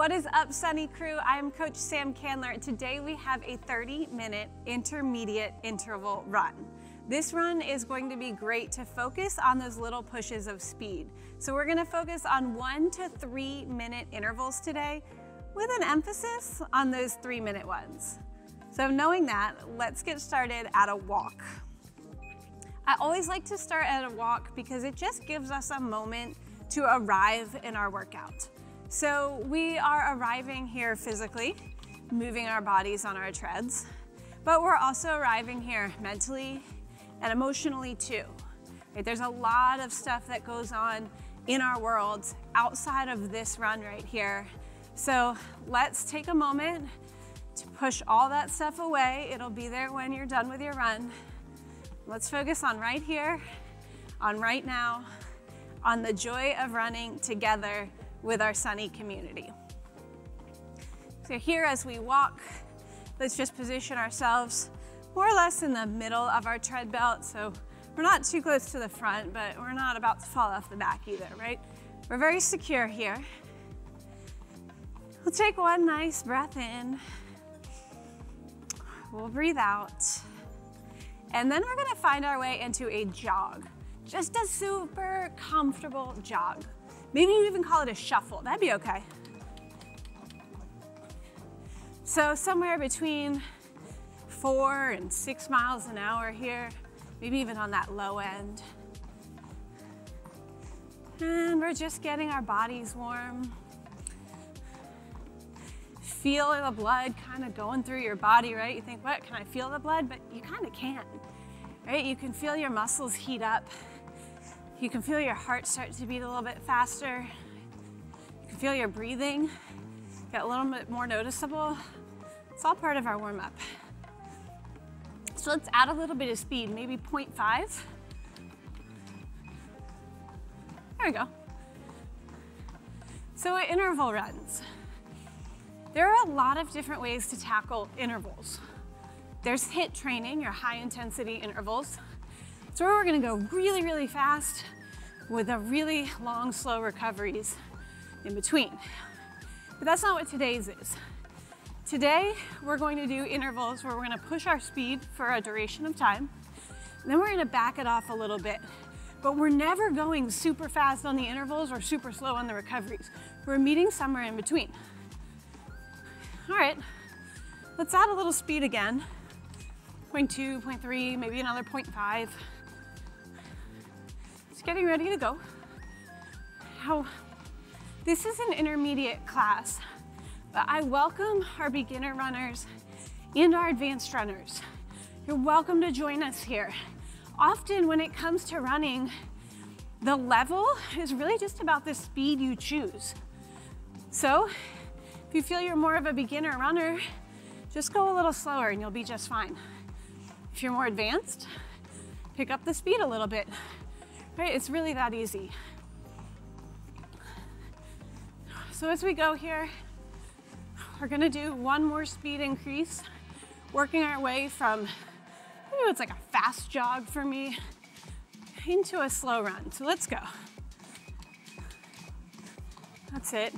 What is up, Sunny Crew? I'm Coach Sam Candler. Today we have a 30-minute intermediate interval run. This run is going to be great to focus on those little pushes of speed. So we're gonna focus on 1 to 3 minute intervals today with an emphasis on those 3 minute ones. So knowing that, let's get started at a walk. I always like to start at a walk because it just gives us a moment to arrive in our workout. So we are arriving here physically, moving our bodies on our treads, but we're also arriving here mentally and emotionally too. Right? There's a lot of stuff that goes on in our worlds outside of this run right here. So let's take a moment to push all that stuff away. It'll be there when you're done with your run. Let's focus on right here, on right now, on the joy of running together with our Sunny community. So here as we walk, let's just position ourselves more or less in the middle of our tread belt. So we're not too close to the front, but we're not about to fall off the back either, right? We're very secure here. We'll take one nice breath in. We'll breathe out. And then we're gonna find our way into a jog. Just a super comfortable jog. Maybe you even call it a shuffle, that'd be okay. So somewhere between 4 and 6 miles an hour here, maybe even on that low end. And we're just getting our bodies warm. Feel the blood kind of going through your body, right? You think, what, can I feel the blood? But you kind of can't, right? You can feel your muscles heat up. You can feel your heart start to beat a little bit faster. You can feel your breathing get a little bit more noticeable. It's all part of our warm up. So let's add a little bit of speed, maybe 0.5. There we go. So interval runs. There are a lot of different ways to tackle intervals. There's HIIT training, your high intensity intervals. So we're gonna go really, really fast with a really long, slow recoveries in between. But that's not what today's is. Today, we're going to do intervals where we're gonna push our speed for a duration of time. Then we're gonna back it off a little bit. But we're never going super fast on the intervals or super slow on the recoveries. We're meeting somewhere in between. All right, let's add a little speed again. 0.2, 0.3, maybe another 0.5. Getting ready to go. Now, this is an intermediate class, but I welcome our beginner runners and our advanced runners. You're welcome to join us here. Often when it comes to running, the level is really just about the speed you choose. So if you feel you're more of a beginner runner, just go a little slower and you'll be just fine. If you're more advanced, pick up the speed a little bit. Right? It's really that easy. So as we go here, we're gonna do one more speed increase, working our way from, ooh, it's like a fast jog for me, into a slow run. So let's go. That's it.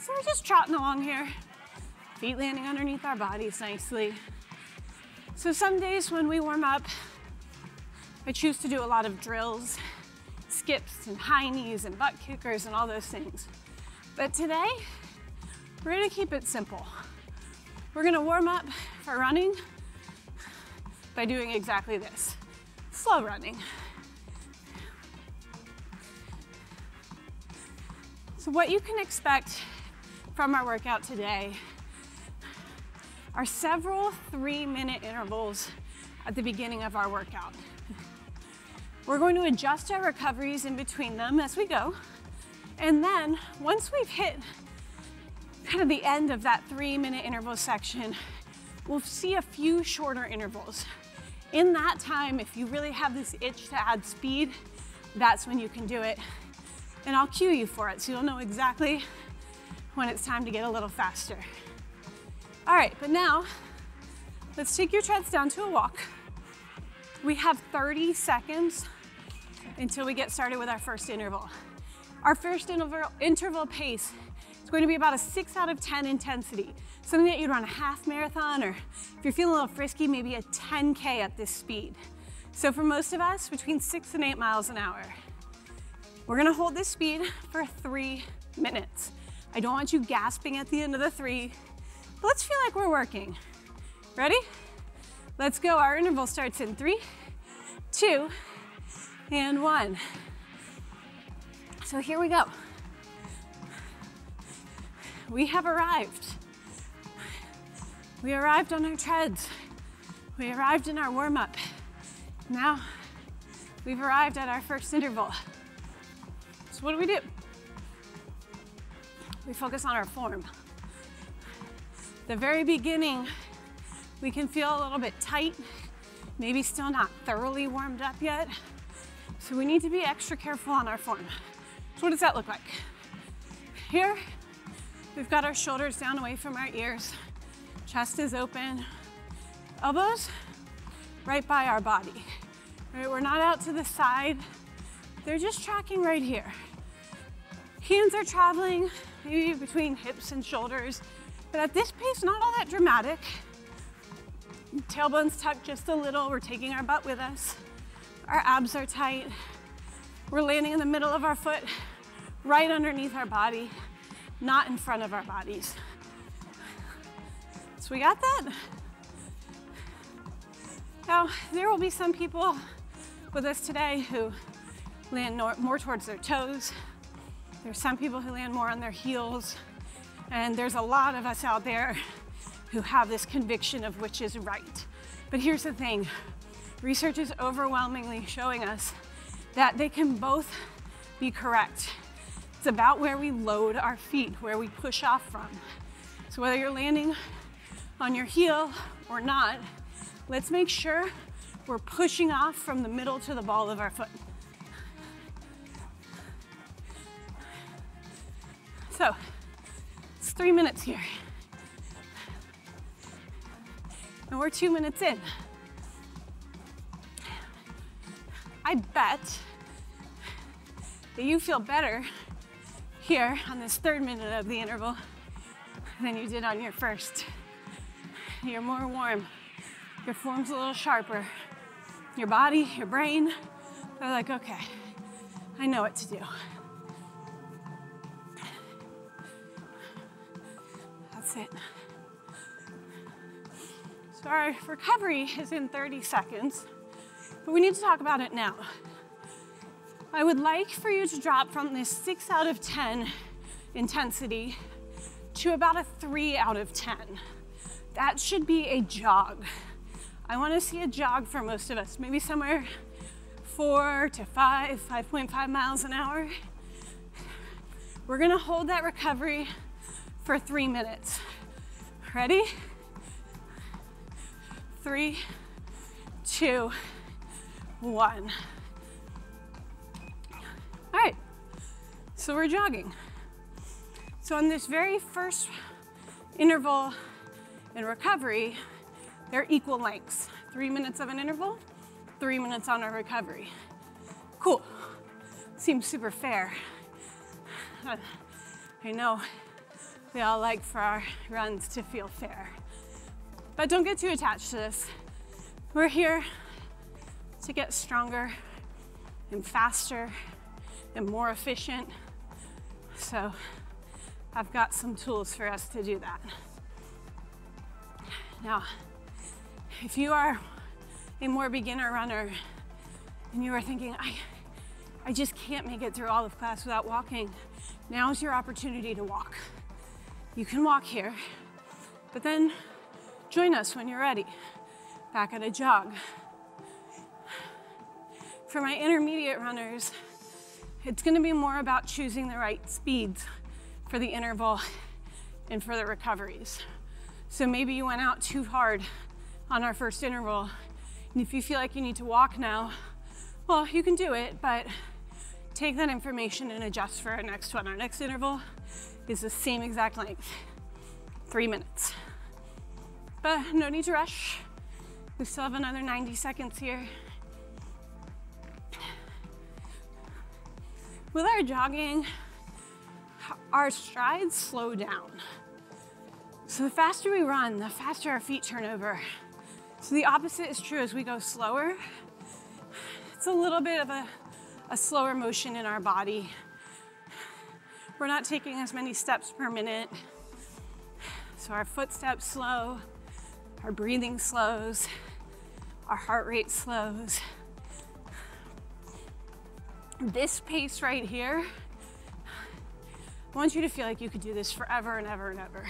So we're just trotting along here, feet landing underneath our bodies nicely. So some days when we warm up, I choose to do a lot of drills, skips and high knees and butt kickers and all those things. But today, we're gonna keep it simple. We're gonna warm up for running by doing exactly this, slow running. So what you can expect from our workout today are several 3 minute intervals at the beginning of our workout. We're going to adjust our recoveries in between them as we go. And then once we've hit kind of the end of that 3 minute interval section, we'll see a few shorter intervals. In that time, if you really have this itch to add speed, that's when you can do it. And I'll cue you for it so you'll know exactly when it's time to get a little faster. All right, but now let's take your treads down to a walk. We have 30 seconds until we get started with our first interval. Our first interval pace is It's going to be about a 6 out of 10 intensity. Something that you'd run a half marathon, or if you're feeling a little frisky, maybe a 10K at this speed. So for most of us, between 6 and 8 miles an hour. We're gonna hold this speed for 3 minutes. I don't want you gasping at the end of the 3, but let's feel like we're working. Ready? Let's go. Our interval starts in 3, 2, and 1. So here we go. We have arrived. We arrived on our treads. We arrived in our warm-up. Now we've arrived at our first interval. So what do? We focus on our form. At the very beginning, we can feel a little bit tight, maybe still not thoroughly warmed up yet. So we need to be extra careful on our form. So what does that look like? Here, we've got our shoulders down away from our ears. Chest is open. Elbows right by our body. All right, we're not out to the side. They're just tracking right here. Hands are traveling, maybe between hips and shoulders, but at this pace, not all that dramatic. Tailbone's tucked just a little, we're taking our butt with us. Our abs are tight. We're landing in the middle of our foot, right underneath our body, not in front of our bodies. So we got that? Now, there will be some people with us today who land more towards their toes. There's some people who land more on their heels, and there's a lot of us out there who have this conviction of which is right. But here's the thing, research is overwhelmingly showing us that they can both be correct. It's about where we load our feet, where we push off from. So whether you're landing on your heel or not, let's make sure we're pushing off from the middle to the ball of our foot. So, it's 3 minutes here. And we're 2 minutes in. I bet that you feel better here on this 3rd minute of the interval than you did on your first. You're more warm. Your form's a little sharper. Your body, your brain, they're like, okay, I know what to do. That's it. So our recovery is in 30 seconds, but we need to talk about it now. I would like for you to drop from this 6 out of 10 intensity to about a 3 out of 10. That should be a jog. I want to see a jog for most of us, maybe somewhere 4 to 5, 5.5 miles an hour. We're going to hold that recovery for 3 minutes. Ready? 3, 2, 1. All right, so we're jogging. So on this very first interval in recovery, they're equal lengths. 3 minutes of an interval, 3 minutes on our recovery. Cool, seems super fair. I know. We all like for our runs to feel fair. But don't get too attached to this. We're here to get stronger and faster and more efficient. So I've got some tools for us to do that. Now, if you are a more beginner runner and you are thinking, I just can't make it through all of class without walking, now's your opportunity to walk. You can walk here, but then join us when you're ready, back at a jog. For my intermediate runners, it's gonna be more about choosing the right speeds for the interval and for the recoveries. So maybe you went out too hard on our first interval, and if you feel like you need to walk now, well, you can do it, but take that information and adjust for our next one. Our next interval is the same exact length, 3 minutes. But no need to rush. We still have another 90 seconds here. With our jogging, our strides slow down. So the faster we run, the faster our feet turn over. So the opposite is true as we go slower. It's a little bit of a slower motion in our body. We're not taking as many steps per minute. So our footsteps slow, our breathing slows, our heart rate slows. This pace right here, I want you to feel like you could do this forever and ever and ever.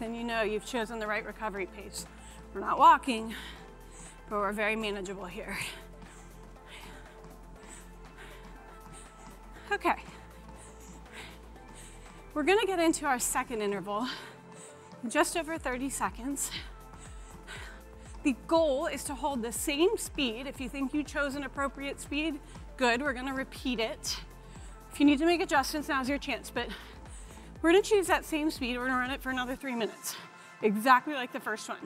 Then you know you've chosen the right recovery pace. We're not walking, but we're very manageable here. Okay. We're gonna get into our second interval in just over 30 seconds. The goal is to hold the same speed. If you think you chose an appropriate speed, good, we're gonna repeat it. If you need to make adjustments, now's your chance, but we're gonna choose that same speed. We're gonna run it for another 3 minutes, exactly like the first one.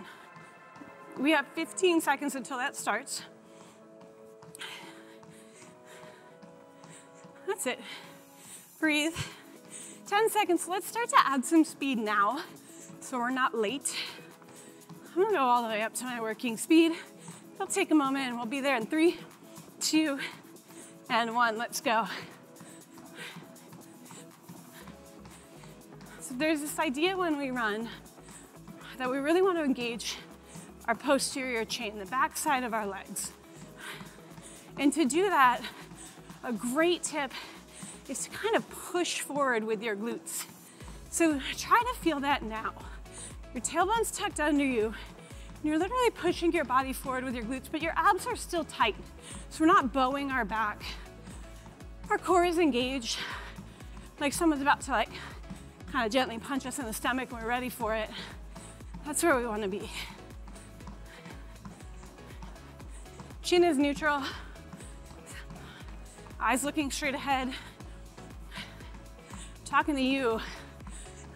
We have 15 seconds until that starts. That's it. Breathe. 10 seconds. Let's start to add some speed now so we're not late. I'm gonna go all the way up to my working speed. It'll take a moment and we'll be there in 3, 2, and 1. Let's go. So there's this idea when we run that we really want to engage our posterior chain, the backside of our legs. And to do that, a great tip is to kind of push forward with your glutes. So try to feel that now. Your tailbone's tucked under you, and you're literally pushing your body forward with your glutes, but your abs are still tight. So we're not bowing our back. Our core is engaged, like someone's about to like kind of gently punch us in the stomach when we're ready for it. That's where we want to be. Chin is neutral. Eyes looking straight ahead. Talking to you,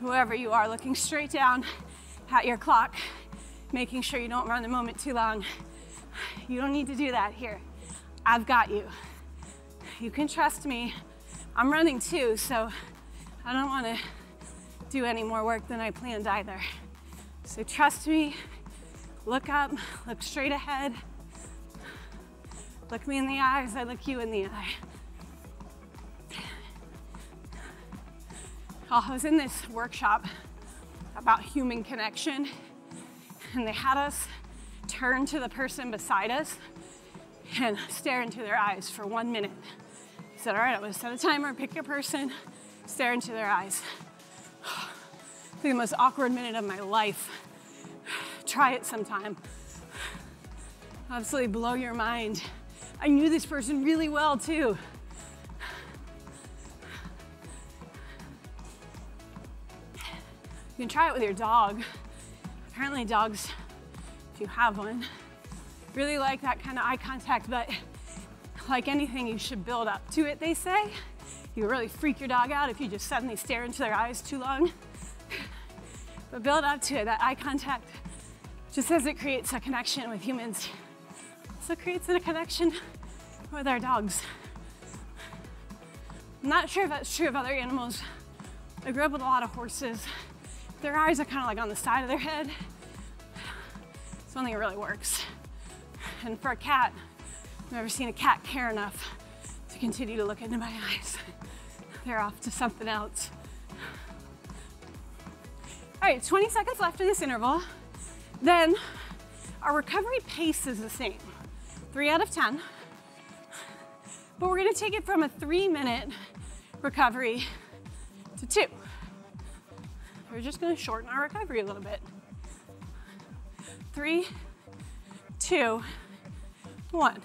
whoever you are, looking straight down at your clock, making sure you don't run the moment too long. You don't need to do that here. I've got you. You can trust me. I'm running too, so I don't want to do any more work than I planned either. So trust me, look up, look straight ahead. Look me in the eyes, I look you in the eye. I was in this workshop about human connection, and they had us turn to the person beside us and stare into their eyes for 1 minute. He said, all right, I'm gonna set a timer, pick your person, stare into their eyes. It's the most awkward minute of my life. Try it sometime. Absolutely blow your mind. I knew this person really well too. You can try it with your dog. Apparently dogs, if you have one, really like that kind of eye contact, but like anything, you should build up to it, they say. You really freak your dog out if you just suddenly stare into their eyes too long. But build up to it, that eye contact, just as it creates a connection with humans, so it creates a connection with our dogs. I'm not sure if that's true of other animals. I grew up with a lot of horses. Their eyes are kind of like on the side of their head. It's the only thing that really works. And for a cat, I've never seen a cat care enough to continue to look into my eyes. They're off to something else. All right, 20 seconds left in this interval. Then our recovery pace is the same, 3 out of 10. But we're gonna take it from a 3-minute recovery to 2. We're just gonna shorten our recovery a little bit. 3, 2, 1.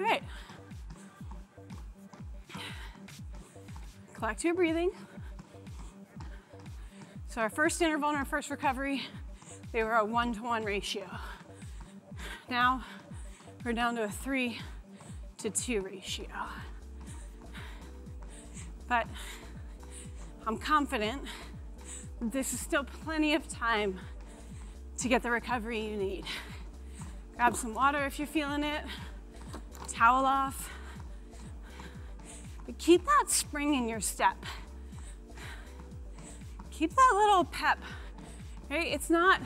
All right. Collect your breathing. So our first interval and our first recovery, they were a 1-to-1 ratio. Now we're down to a 3-to-2 ratio. But I'm confident this is still plenty of time to get the recovery you need. Grab some water if you're feeling it, towel off. But keep that spring in your step. Keep that little pep, right? It's not,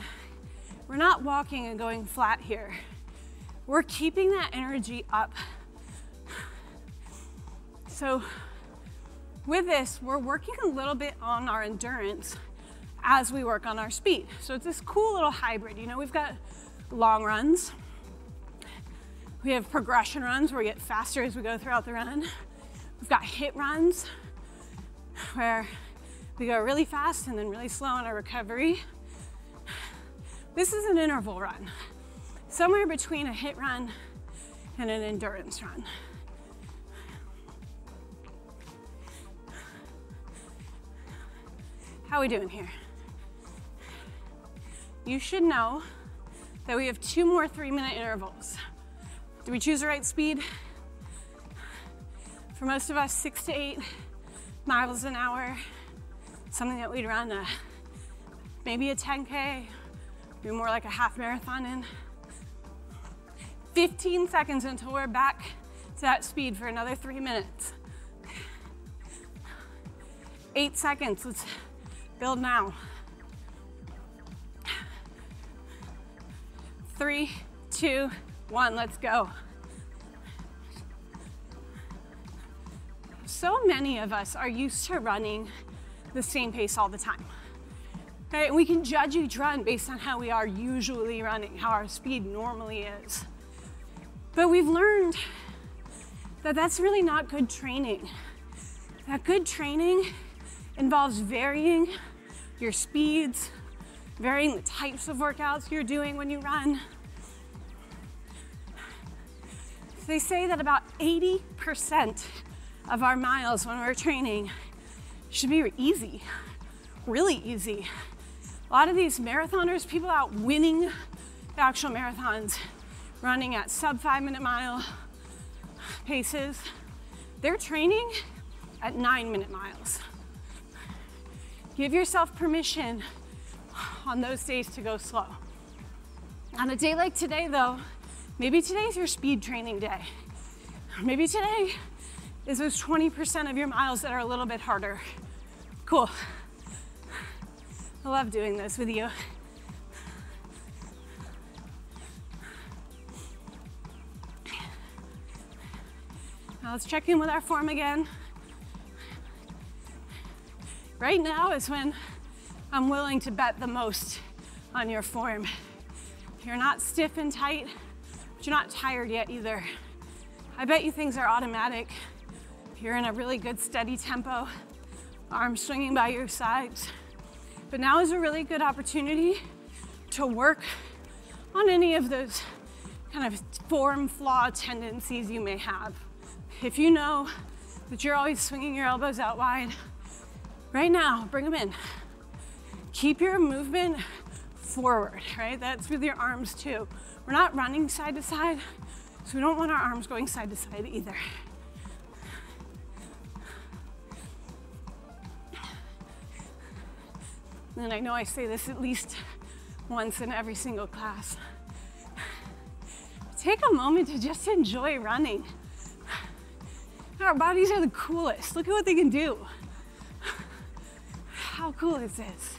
we're not walking and going flat here. We're keeping that energy up. So with this, we're working a little bit on our endurance as we work on our speed. So it's this cool little hybrid. You know, we've got long runs. We have progression runs where we get faster as we go throughout the run. We've got HIIT runs where we go really fast and then really slow on our recovery. This is an interval run, somewhere between a HIIT run and an endurance run. How are we doing here? You should know that we have 2 more 3-minute intervals. Did we choose the right speed? For most of us, 6 to 8 miles an hour, something that we'd run maybe a 10K, maybe more like a half marathon in. 15 seconds until we're back to that speed for another 3 minutes. 8 seconds, let's build now. 3, 2, 1, let's go. So many of us are used to running the same pace all the time. Right? And we can judge each run based on how we are usually running, how our speed normally is. But we've learned that that's really not good training. That good training involves varying your speeds, varying the types of workouts you're doing when you run. They say that about 80% of our miles when we're training should be easy, really easy. A lot of these marathoners, people out winning the actual marathons, running at sub 5-minute mile paces, they're training at 9-minute miles. Give yourself permission on those days to go slow. On a day like today though, maybe today's your speed training day. Maybe today is those 20% of your miles that are a little bit harder. Cool. I love doing this with you. Now let's check in with our form again. Right now is when I'm willing to bet the most on your form. You're not stiff and tight, but you're not tired yet either. I bet you things are automatic. You're in a really good steady tempo, arms swinging by your sides. But now is a really good opportunity to work on any of those kind of form flaw tendencies you may have. If you know that you're always swinging your elbows out wide, right now, bring them in. Keep your movement forward, right? That's with your arms too. We're not running side to side, so we don't want our arms going side to side either. And I know I say this at least once in every single class. Take a moment to just enjoy running. Our bodies are the coolest. Look at what they can do. How cool is this?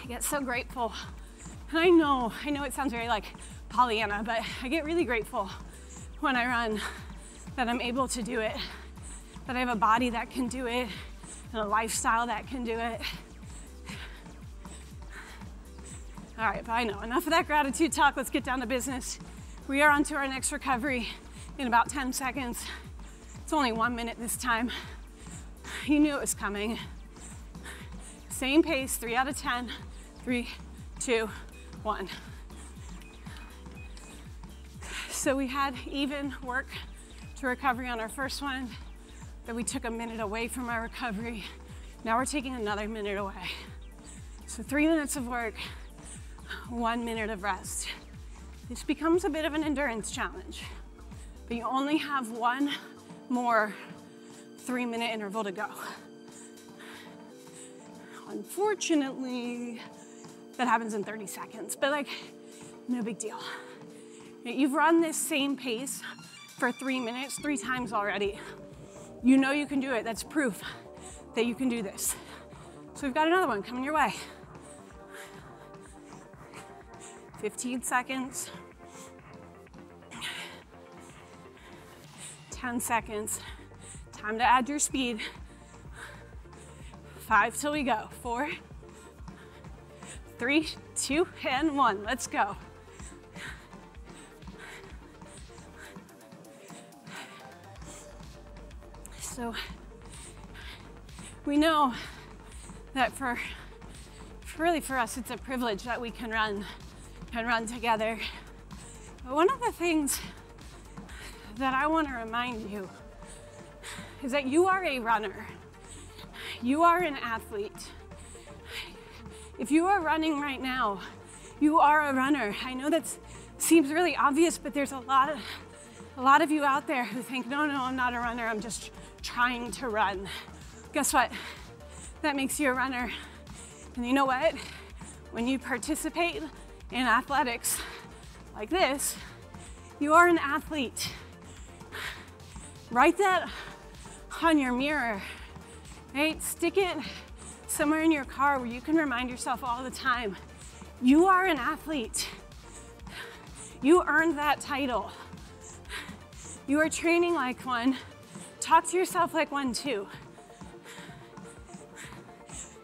I get so grateful. And I know it sounds very like Pollyanna, but I get really grateful when I run that I'm able to do it, that I have a body that can do it, and a lifestyle that can do it. All right, but I know enough of that gratitude talk. Let's get down to business. We are on to our next recovery in about 10 seconds. It's only 1 minute this time. You knew it was coming. Same pace, 3 out of 10. 3, 2, 1. So we had even work to recovery on our first one, that we took a minute away from our recovery. Now we're taking another minute away. So 3 minutes of work, 1 minute of rest. This becomes a bit of an endurance challenge, but you only have 1 more 3-minute interval to go. Unfortunately, that happens in 30 seconds, but like, no big deal. You've run this same pace for 3 minutes, 3 times already. You know you can do it. That's proof that you can do this. So we've got another one coming your way. 15 seconds. 10 seconds. Time to add your speed. 5 till we go. 4, 3, 2, and 1. Let's go. So we know that for us, it's a privilege that we can run together. But one of the things that I want to remind you is that you are a runner. You are an athlete. If you are running right now, you are a runner. I know that seems really obvious, but there's a lot of you out there who think, no, I'm not a runner. I'm just trying to run. Guess what? That makes you a runner. And you know what? When you participate in athletics like this, you are an athlete. Write that on your mirror, right? Stick it somewhere in your car where you can remind yourself all the time. You are an athlete. You earned that title. You are training like one. Talk to yourself like one too.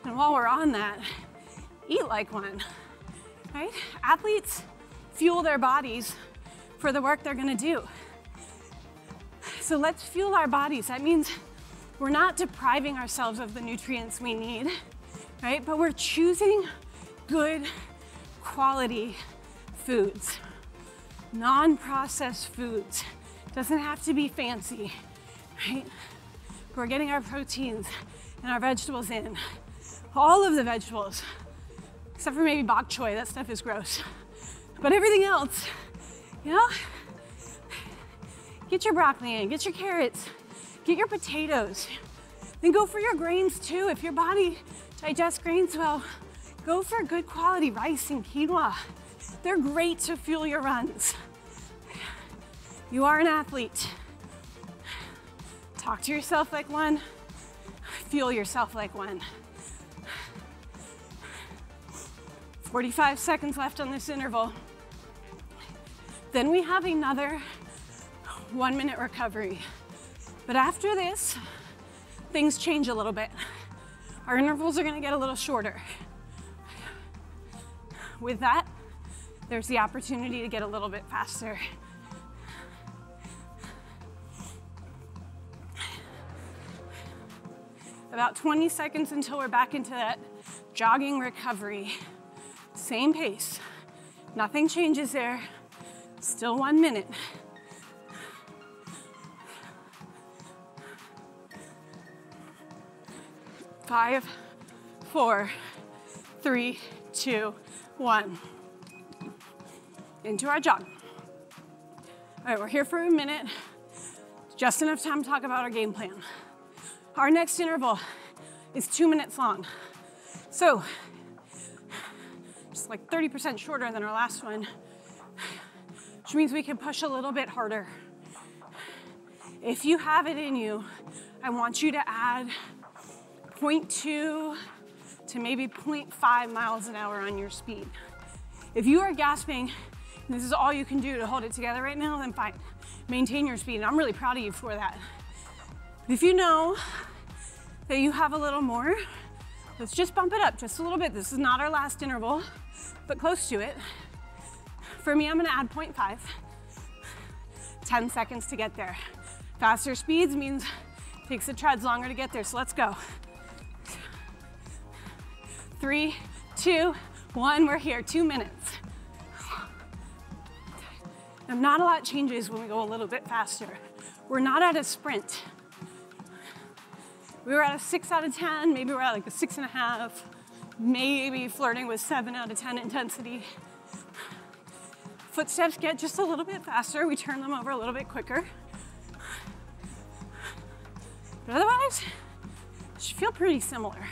And while we're on that, eat like one, right? Athletes fuel their bodies for the work they're gonna do. So let's fuel our bodies. That means we're not depriving ourselves of the nutrients we need, right? But we're choosing good quality foods, non-processed foods. Doesn't have to be fancy, right? We're getting our proteins and our vegetables in. All of the vegetables, except for maybe bok choy, that stuff is gross. But everything else, you know? Get your broccoli in, get your carrots, get your potatoes. Then go for your grains too. If your body digests grains well, go for good quality rice and quinoa. They're great to fuel your runs. You are an athlete. Talk to yourself like one. Fuel yourself like one. 45 seconds left on this interval. Then we have another 1-minute recovery. But after this, things change a little bit. Our intervals are gonna get a little shorter. With that, there's the opportunity to get a little bit faster. About 20 seconds until we're back into that jogging recovery. Same pace, nothing changes there, still 1 minute. Five, 4, 3, 2, 1. Into our jog. All right, we're here for a minute. Just enough time to talk about our game plan. Our next interval is 2 minutes long. So, just like 30% shorter than our last one, which means we can push a little bit harder. If you have it in you, I want you to add 0.2 to maybe 0.5 miles an hour on your speed. If you are gasping, and this is all you can do to hold it together right now, then fine, maintain your speed. And I'm really proud of you for that. But if you know that you have a little more, let's just bump it up just a little bit. This is not our last interval, but close to it. For me, I'm gonna add 0.5, 10 seconds to get there. Faster speeds means it takes the treads longer to get there, so let's go. 3, 2, 1, we're here, 2 minutes. Now, not a lot changes when we go a little bit faster. We're not at a sprint. We were at a 6 out of 10, maybe we're at like a 6.5, maybe flirting with 7 out of 10 intensity. Footsteps get just a little bit faster. We turn them over a little bit quicker. But otherwise, it should feel pretty similar.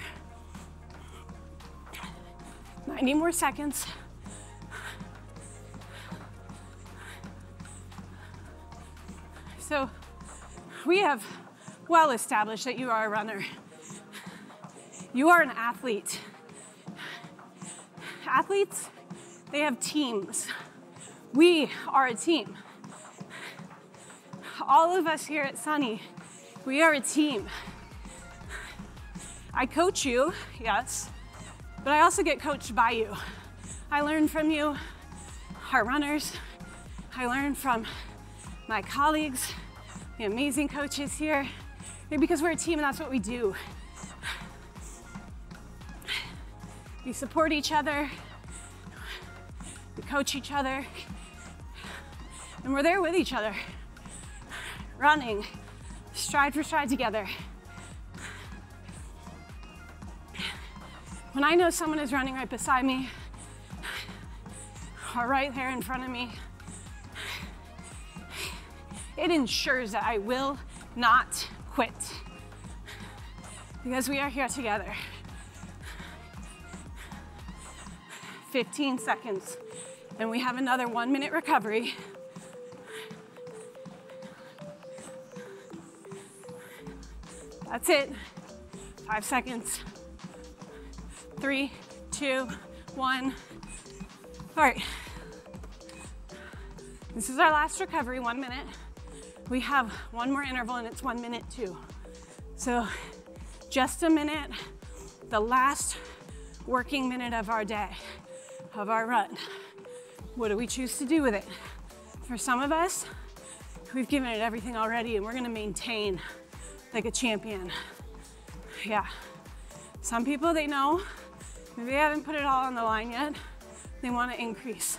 90 more seconds. So we have well established that you are a runner. You are an athlete. Athletes, they have teams. We are a team. All of us here at Sunny, we are a team. I coach you, yes, but I also get coached by you. I learn from you, our runners. I learn from my colleagues, the amazing coaches here, because we're a team and that's what we do. We support each other, we coach each other, and we're there with each other, running, stride for stride together. When I know someone is running right beside me, or right there in front of me, it ensures that I will not quit, because we are here together. 15 seconds, and we have another 1 minute recovery. That's it. 5 seconds. 3, 2, 1. All right. This is our last recovery, 1 minute. We have one more interval, and it's 1 minute too. So just a minute, the last working minute of our day, of our run. What do we choose to do with it? For some of us, we've given it everything already and we're gonna maintain like a champion. Yeah. Some people, they know, maybe they haven't put it all on the line yet. They wanna increase.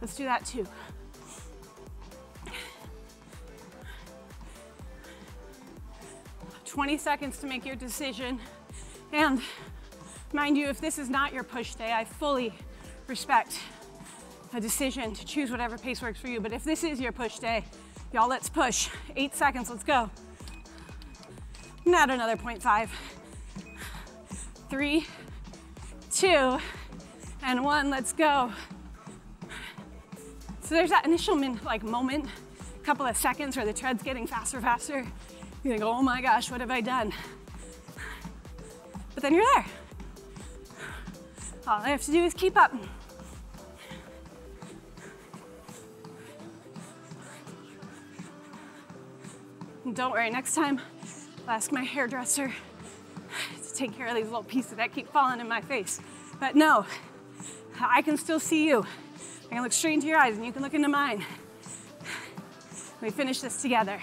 Let's do that too. twenty seconds to make your decision. And mind you, if this is not your push day, I fully respect a decision to choose whatever pace works for you. But if this is your push day, y'all, let's push. 8 seconds, let's go. Not another 0.5. 3, 2, and 1, let's go. So there's that initial moment, a couple of seconds where the tread's getting faster. You think, oh my gosh, what have I done? But then you're there. All I have to do is keep up. And don't worry, next time I'll ask my hairdresser to take care of these little pieces that keep falling in my face. But no, I can still see you. I can look straight into your eyes and you can look into mine. We finish this together.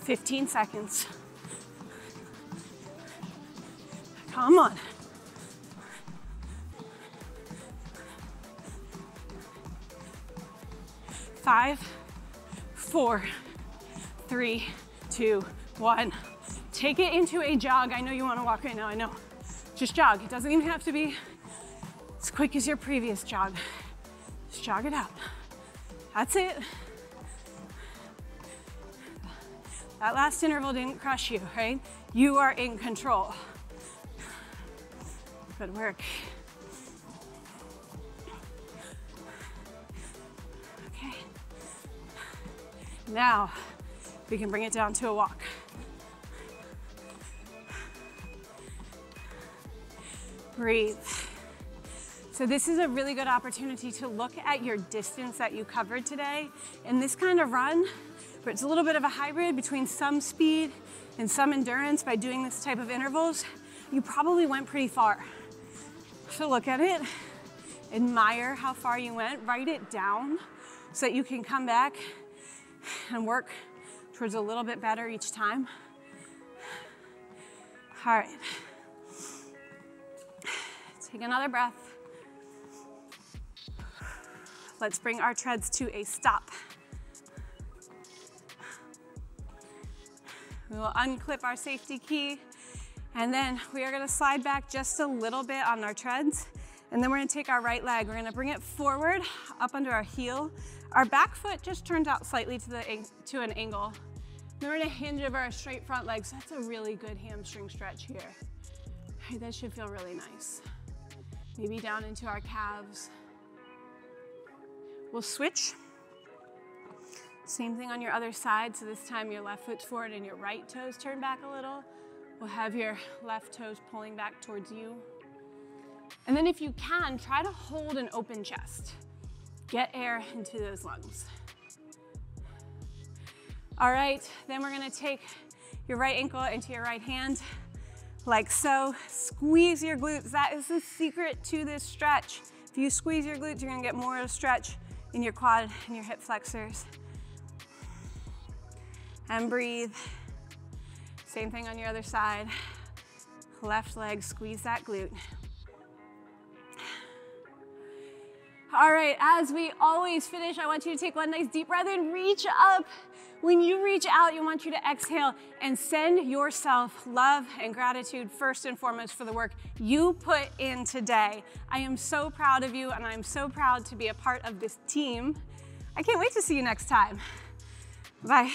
fifteen seconds. Come on. Five, four, three, two, one. Take it into a jog. I know you want to walk right now, I know. Just jog. It doesn't even have to be as quick as your previous jog. Just jog it out. That's it. That last interval didn't crush you, right? You are in control. Good work. Okay. Now we can bring it down to a walk. Breathe. So this is a really good opportunity to look at your distance that you covered today. In this kind of run, but it's a little bit of a hybrid between some speed and some endurance. By doing this type of intervals, you probably went pretty far. So look at it, admire how far you went, write it down so that you can come back and work towards a little bit better each time. All right, take another breath. Let's bring our treads to a stop. We will unclip our safety key, and then we are gonna slide back just a little bit on our treads, and then we're gonna take our right leg. We're gonna bring it forward, up under our heel. Our back foot just turns out slightly to an angle. Then we're gonna hinge over our straight front leg, so that's a really good hamstring stretch here. All right, that should feel really nice. maybe down into our calves. We'll switch. Same thing on your other side, so this time your left foot's forward and your right toes turn back a little. We'll have your left toes pulling back towards you. And then if you can, try to hold an open chest. Get air into those lungs. All right, then we're gonna take your right ankle into your right hand, like so. Squeeze your glutes. That is the secret to this stretch. If you squeeze your glutes, you're gonna get more of a stretch in your quad and your hip flexors. And breathe. Same thing on your other side. Left leg, squeeze that glute. All right, as we always finish, I want you to take one nice deep breath and reach up. When you reach out, I want you to exhale and send yourself love and gratitude first and foremost for the work you put in today. I am so proud of you, and I'm so proud to be a part of this team. I can't wait to see you next time. Bye.